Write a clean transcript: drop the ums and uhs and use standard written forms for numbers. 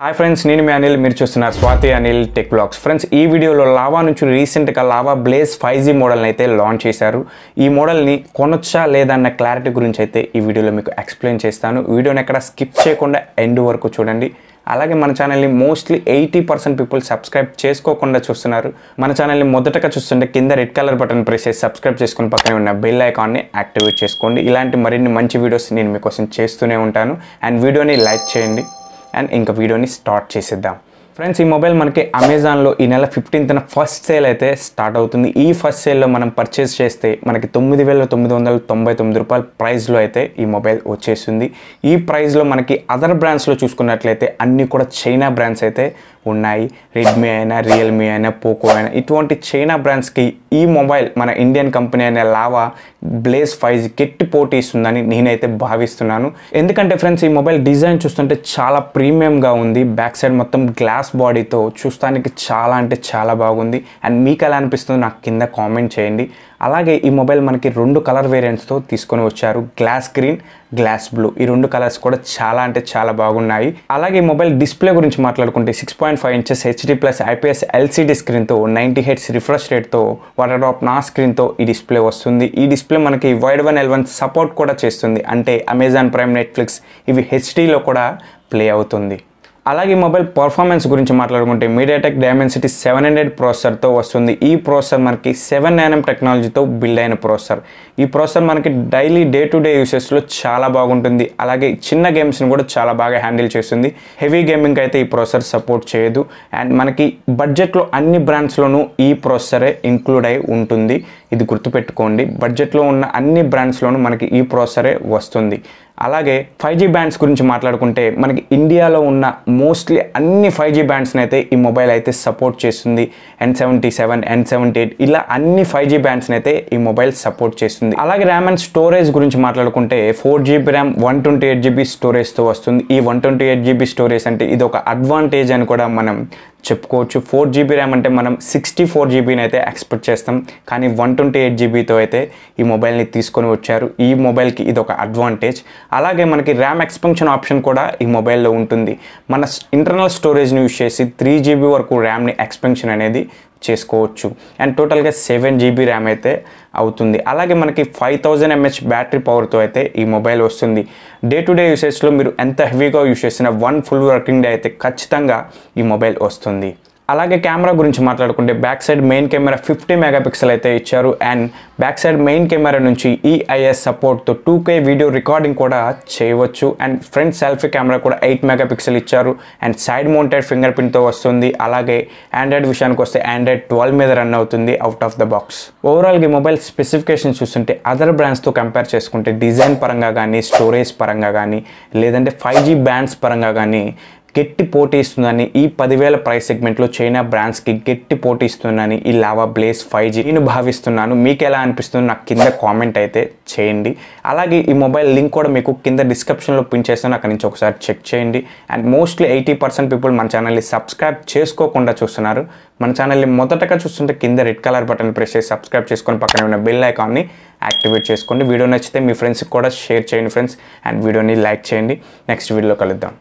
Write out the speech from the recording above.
Hi friends, I am Anil, you are Swathi Anil Tech Vlogs. Friends, in this video, Lava recent Lava Blaze 5G model launch chesaru. This model ni konocha ledana clarity gurinchi aithe ee video lo meeku explain chestanu. Video ni ekkada skip cheyakunda end varaku chudandi. అలాగే మన channel ని mostly 80% people subscribe చేసుకోకుండా చూస్తున్నారు. మన channel ని మొదటగా చూస్తుంటే కింద రెడ్ కలర్ బటన్ ప్రెస్ చేసి subscribe చేసుకొని పక్కనే ఉన్న బెల్ ఐకాన్ ని యాక్టివేట్ చేసుకోండి. ఇలాంటి మరిన్ని మంచి వీడియోస్ నేను మీకోసం చేస్తూనే ఉంటాను. అండ్ వీడియోని లైక్ చేయండి. And inka video ni start chesedam. Friends, ee mobile manaki Amazon lo ee nela 15th na first sale aithe start avutundi. Ee first sale lo manam purchase chesthe manaki 9999 rupayalu price lo aithe ee mobile vachestundi. Ee price lo manaki other brands lo chusukunnatlaithe anni kuda China brands aithe unnayi. Redmi aina, Realme aina, Poco aina, itvonti China brands ki ee mobile mana Indian company aina Lava Blaze 5G కిట్ పోర్ట్ ఇస్తుందని నేనైతే భావిస్తున్నాను. ఎందుకంటే friends ఈ mobile design చూస్తుంటే చాలా ప్రీమియంగా ఉంది. బ్యాక్ సైడ్ మొత్తం గ్లాస్ బాడీతో చూస్తానికి చాలా అంటే చాలా బాగుంది. అండ్ మీకు ఎలా అనిపిస్తుందో నాకు కింద కామెంట్ చేయండి. అలాగే ఈ మొబైల్ మనకి రెండు కలర్ వేరియంట్స్తో తీసుకొని వచ్చారు. గ్లాస్ గ్రీన్, గ్లాస్ బ్లూ, ఈ రెండు కలర్స్ కూడా చాలా అంటే చాలా బాగున్నాయి. అలాగే మొబైల్ డిస్ప్లే గురించి మాట్లాడుకుంటే 6.5 inches HD+ IPS LCD స్క్రీన్తో 90Hz రిఫ్రెష్ రేట్తో వాటర్ డ్రాప్ నా స్క్రీన్తో ఈ డిస్ప్లే వస్తుంది. ఈ డిస్ప్లే మనకి Y1L1 సపోర్ట్ కూడా చేస్తుంది. అంటే అమెజాన్ ప్రైమ్, నెట్ఫ్లిక్స్ ఇవి హెచ్డీలో కూడా ప్లే అవుతుంది. అలాగే మొబైల్ పర్ఫార్మెన్స్ గురించి మాట్లాడుకుంటే మీడియాటెక్ డైమెన్సిటీ 700 ప్రాసెసర్తో వస్తుంది. ఈ ప్రాసెసర్ మనకి 7nm టెక్నాలజీతో బిల్డ్ అయిన ప్రాసెసర్. ఈ ప్రాసెసర్ మనకి డైలీ డే టు డే యూసెస్లో చాలా బాగుంటుంది. అలాగే చిన్న గేమ్స్ని కూడా చాలా బాగా హ్యాండిల్ చేస్తుంది. హెవీ గేమింగ్కి అయితే ఈ ప్రాసెసర్ సపోర్ట్ చేయదు. అండ్ మనకి బడ్జెట్లో అన్ని బ్రాండ్స్లోనూ ఈ ప్రాసెసరే ఇంక్లూడ్ అయి ఉంటుంది. ఇది గుర్తుపెట్టుకోండి, బడ్జెట్లో ఉన్న అన్ని బ్రాండ్స్లోనూ మనకి ఈ ప్రాసెసరే వస్తుంది. అలాగే 5G బ్యాండ్స్ గురించి మాట్లాడుకుంటే మనకి ఇండియాలో ఉన్న మోస్ట్లీ అన్ని 5G బ్యాండ్స్ని అయితే ఈ మొబైల్ అయితే సపోర్ట్ చేస్తుంది. N77, N78 ఇలా అన్ని 5G బ్యాండ్స్ని అయితే ఈ మొబైల్ సపోర్ట్ చేస్తుంది. అలాగే ర్యామ్ అండ్ స్టోరేజ్ గురించి మాట్లాడుకుంటే 4GB ర్యామ్ 128GB స్టోరేజ్తో వస్తుంది. ఈ 128GB స్టోరేజ్ అంటే ఇది ఒక అడ్వాంటేజ్ అని కూడా మనం చెప్పుకోవచ్చు. 4GB ర్యామ్ అంటే మనం 64GBని అయితే ఎక్స్పెక్ట్ చేస్తాం, కానీ 128GBతో అయితే ఈ మొబైల్ని తీసుకొని వచ్చారు. ఈ మొబైల్కి ఇది ఒక అడ్వాంటేజ్. అలాగే మనకి ర్యామ్ ఎక్స్పెన్షన్ ఆప్షన్ కూడా ఈ మొబైల్లో ఉంటుంది. మన ఇంటర్నల్ స్టోరేజ్ని యూజ్ చేసి 3GB వరకు ర్యామ్ని ఎక్స్పెన్షన్ అనేది చేసుకోవచ్చు. అండ్ టోటల్గా 7GB ర్యామ్ అయితే అవుతుంది. అలాగే మనకి 5000mAh బ్యాటరీ పవర్తో అయితే ఈ మొబైల్ వస్తుంది. డే టు డే యూసేజ్లో మీరు ఎంత హెవీగా యూజ్ చేసిన 1 ఫుల్ వర్కింగ్ డే అయితే ఖచ్చితంగా ఈ మొబైల్ వస్తుంది. అలాగే కెమెరా గురించి మాట్లాడుకుంటే back side main camera 50 MP అయితే ఇచ్చారు. And back side main camera నుంచి EIS సపోర్ట్తో 2K వీడియో రికార్డింగ్ కూడా చేయవచ్చు. అండ్ ఫ్రంట్ సెల్ఫీ కెమెరా కూడా 8 MP ఇచ్చారు. అండ్ సైడ్ మౌంటెడ్ ఫింగర్ ప్రింట్తో వస్తుంది. అలాగే ఆండ్రాయిడ్ విషయానికి వస్తే ఆండ్రాయిడ్ 12 మీద రన్ అవుతుంది అవుట్ ఆఫ్ ద బాక్స్. ఓవరాల్గా మొబైల్ స్పెసిఫికేషన్ చూస్తుంటే అదర్ బ్రాండ్స్తో కంపేర్ చేసుకుంటే డిజైన్ పరంగా కానీ, స్టోరేజ్ పరంగా కానీ, లేదంటే 5G బ్యాండ్స్ పరంగా కానీ గట్టి పోటీ ఇస్తుందని ఈ 10,000 ప్రైస్ సెగ్మెంట్లో చైనా బ్రాండ్స్కి గట్టి పోటీ ఇస్తుందని ఈ లావా బ్లేజ్ 5G నేను భావిస్తున్నాను. మీకు ఎలా అనిపిస్తుంది నాకు కింద కామెంట్ అయితే చేయండి. అలాగే ఈ మొబైల్ లింక్ కూడా మీకు కింద డిస్క్రిప్షన్లో పిన్ చేస్తాను, అక్కడి నుంచి ఒకసారి చెక్ చేయండి. అండ్ మోస్ట్లీ 80% పీపుల్ మన ఛానల్ని సబ్స్క్రైబ్ చేసుకోకుండా చూస్తున్నారు. మన ఛానల్ని మొదటగా చూస్తుంటే కింద రెడ్ కలర్ బటన్ ప్రెస్ చేసి సబ్స్క్రైబ్ చేసుకొని పక్కనే ఉన్న బెల్ ఐకాన్ని యాక్టివేట్ చేసుకోండి. వీడియో నచ్చితే మీ ఫ్రెండ్స్కి కూడా షేర్ చేయండి ఫ్రెండ్స్. అండ్ వీడియోని లైక్ చేయండి. నెక్స్ట్ వీడియోలో కలుద్దాం.